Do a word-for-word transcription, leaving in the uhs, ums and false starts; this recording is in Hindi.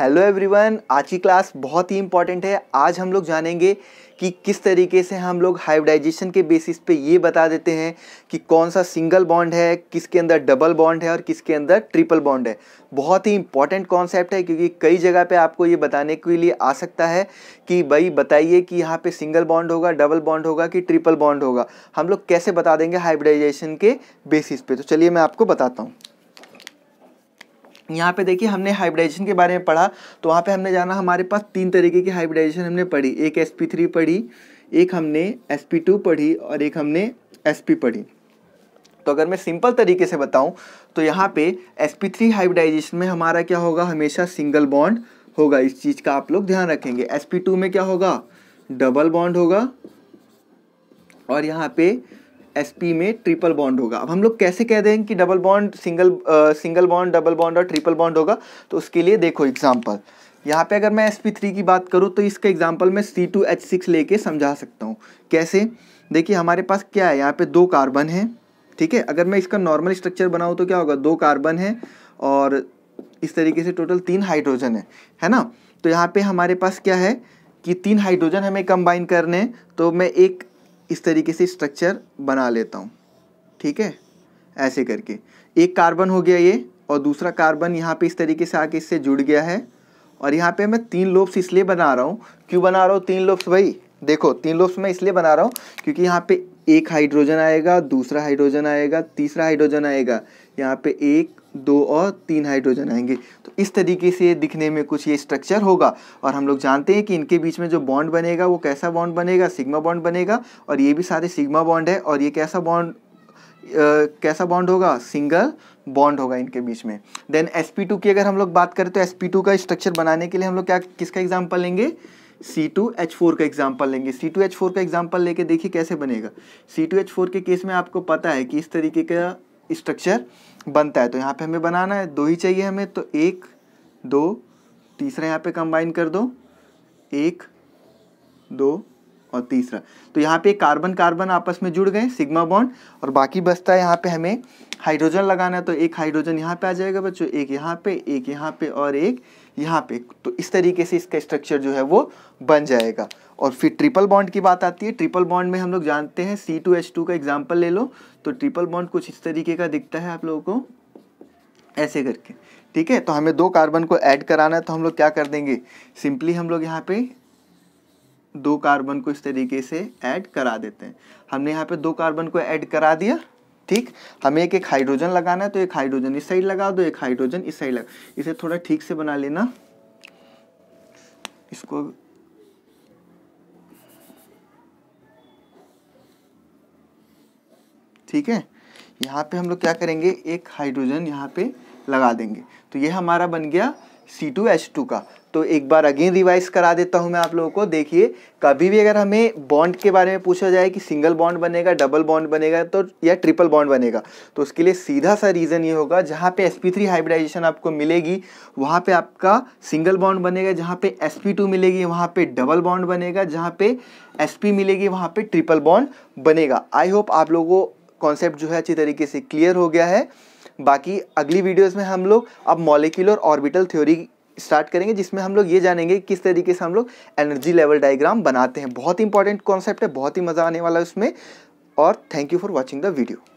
हेलो एवरीवन, आज की क्लास बहुत ही इम्पॉर्टेंट है। आज हम लोग जानेंगे कि किस तरीके से हम लोग हाइब्रिडाइजेशन के बेसिस पे ये बता देते हैं कि कौन सा सिंगल बॉन्ड है, किसके अंदर डबल बॉन्ड है और किसके अंदर ट्रिपल बॉन्ड है। बहुत ही इंपॉर्टेंट कॉन्सेप्ट है क्योंकि कई जगह पे आपको ये बताने के लिए आ सकता है कि भाई बताइए कि यहाँ पे सिंगल बॉन्ड होगा, डबल बॉन्ड होगा कि ट्रिपल बॉन्ड होगा। हम लोग कैसे बता देंगे हाइब्रिडाइजेशन के बेसिस पे, तो चलिए मैं आपको बताता हूँ। यहाँ पे देखिए, हमने हाइब्रिडाइजेशन के बारे में पढ़ा तो वहाँ पे हमने जाना हमारे पास तीन तरीके की हाइब्रिडाइजेशन हमने पढ़ी। एक एस पी थ्री पढ़ी, एक हमने एस पी टू पढ़ी और एक हमने एस पी पढ़ी। तो अगर मैं सिंपल तरीके से बताऊँ तो यहाँ पे एस पी थ्री हाइब्रिडाइजेशन में हमारा क्या होगा, हमेशा सिंगल बॉन्ड होगा। इस चीज़ का आप लोग ध्यान रखेंगे। एस पी टू में क्या होगा, डबल बॉन्ड होगा और यहाँ पे एस पी में ट्रिपल बॉन्ड होगा। अब हम लोग कैसे कह दें कि double bond single single bond double bond और ट्रिपल बॉन्ड होगा, तो उसके लिए देखो एग्जांपल। यहाँ पे अगर मैं एस पी थ्री की बात करूँ तो इसका एग्जांपल मैं सी टू एच सिक्स लेके समझा सकता हूँ। कैसे, देखिए हमारे पास क्या है, यहाँ पे दो कार्बन है, ठीक है। अगर मैं इसका नॉर्मल स्ट्रक्चर बनाऊँ तो क्या होगा, दो कार्बन है और इस तरीके से टोटल तीन हाइड्रोजन है, है ना। तो यहाँ पर हमारे पास क्या है कि तीन हाइड्रोजन हमें कंबाइन करने हैं, तो मैं एक इस तरीके से स्ट्रक्चर बना लेता हूँ, ठीक है, ऐसे करके। एक कार्बन हो गया ये और दूसरा कार्बन यहाँ पे इस तरीके से आके इससे जुड़ गया है। और यहाँ पे मैं तीन लोब्स इसलिए बना रहा हूँ, क्यों बना रहा हूँ तीन लोब्स, भाई देखो तीन लोब्स मैं इसलिए बना रहा हूँ क्योंकि यहाँ पे एक हाइड्रोजन आएगा, दूसरा हाइड्रोजन आएगा, तीसरा हाइड्रोजन आएगा, यहाँ पे एक दो और तीन हाइड्रोजन आएंगे। तो इस तरीके से दिखने में कुछ ये स्ट्रक्चर होगा। और हम लोग जानते हैं कि इनके बीच में जो बॉन्ड बनेगा वो कैसा बॉन्ड बनेगा, सिग्मा बॉन्ड बनेगा। और ये भी सारे सिग्मा बॉन्ड है और ये कैसा बॉन्ड कैसा बॉन्ड होगा, सिंगल बॉन्ड होगा इनके बीच में। देन एस पी टू की अगर हम लोग बात करें तो एस पी टू का स्ट्रक्चर बनाने के लिए हम लोग क्या, किसका एग्जाम्पल लेंगे, सी टू एच फोर का एग्जाम्पल लेंगे। सी टू एच फोर का एग्जाम्पल लेके देखिए कैसे बनेगा। सी टू एच फोर के केस में आपको पता है कि इस तरीके का स्ट्रक्चर बनता है। तो यहाँ पे हमें बनाना है, दो ही चाहिए हमें, तो एक दो, तीसरा यहाँ पे कंबाइन कर दो, एक दो और तीसरा। तो यहाँ पे कार्बन कार्बन आपस में जुड़ गए, सिग्मा बॉन्ड, और बाकी बचता है यहाँ पे हमें हाइड्रोजन लगाना है। तो एक हाइड्रोजन यहाँ पे आ जाएगा बच्चों, एक यहाँ पे, एक यहाँ पे और एक यहाँ पे। तो इस तरीके से इसका स्ट्रक्चर जो है वो बन जाएगा। और फिर ट्रिपल बॉन्ड की बात आती है। ट्रिपल बॉन्ड में हम लोग जानते हैं, सी टू एच टू का एग्जाम्पल ले लो तो ट्रिपल बॉन्ड कुछ इस तरीके का दिखता है आप लोगों को, ऐसे करके, ठीक है। तो हमें दो कार्बन को ऐड कराना है तो हम लोग क्या कर देंगे, सिंपली हम लोग यहाँ पे दो कार्बन को इस तरीके से ऐड करा देते हैं। हमने यहाँ पे दो कार्बन को ऐड करा दिया, ठीक। हमें एक एक हाइड्रोजन लगाना है तो एक हाइड्रोजन इस साइड लगा दो, एक हाइड्रोजन इस साइड लगा। इसे थोड़ा ठीक से बना लेना, इसको ठीक है। यहाँ पे हम लोग क्या करेंगे, एक हाइड्रोजन यहाँ पे लगा देंगे। तो ये हमारा बन गया सी टू एच टू का। तो एक बार अगेन रिवाइज करा देता हूँ मैं आप लोगों को। देखिए, कभी भी अगर हमें बॉन्ड के बारे में पूछा जाए कि सिंगल बॉन्ड बनेगा, डबल बॉन्ड बनेगा तो या ट्रिपल बॉन्ड बनेगा, तो उसके लिए सीधा सा रीज़न ये होगा, जहाँ पे एस पी थ्री हाइब्रिडाइजेशन आपको मिलेगी वहाँ पे आपका सिंगल बॉन्ड बनेगा, जहाँ पे एस पी टू मिलेगी वहाँ पे डबल बॉन्ड बनेगा, जहाँ पे एस पी मिलेगी वहाँ पे ट्रिपल बॉन्ड बनेगा। आई होप आप लोगों को कॉन्सेप्ट जो है अच्छी तरीके से क्लियर हो गया है। बाकी अगली वीडियोज़ में हम लोग अब मॉलिक्यूलर ऑर्बिटल थ्योरी स्टार्ट करेंगे, जिसमें हम लोग ये जानेंगे किस तरीके से हम लोग एनर्जी लेवल डायग्राम बनाते हैं। बहुत इंपॉर्टेंट कॉन्सेप्ट है, बहुत ही मज़ा आने वाला है उसमें। और thank you for watching the video.